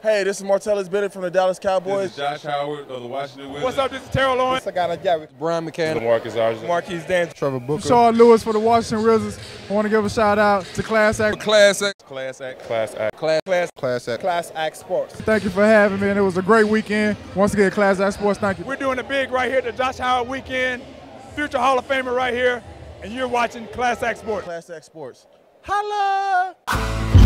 Hey, this is Martellus Bennett from the Dallas Cowboys. This is Josh Howard of the Washington Wizards. What's up, this is Terrell Owens. I got a guy with Brian McKenna. Marquise Argent. Marquise Danz. Trevor Booker. Charles Lewis for the Washington Wizards. I want to give a shout out to Class Act. Class Act. Class Act. Class Act. Class Act. Class Act Sports. Thank you for having me, and it was a great weekend. Once again, Class Act Sports, thank you. We're doing it big right here at the Josh Howard Weekend. Future Hall of Famer right here, and you're watching Class Act Sports. Class Act Sports. Holla!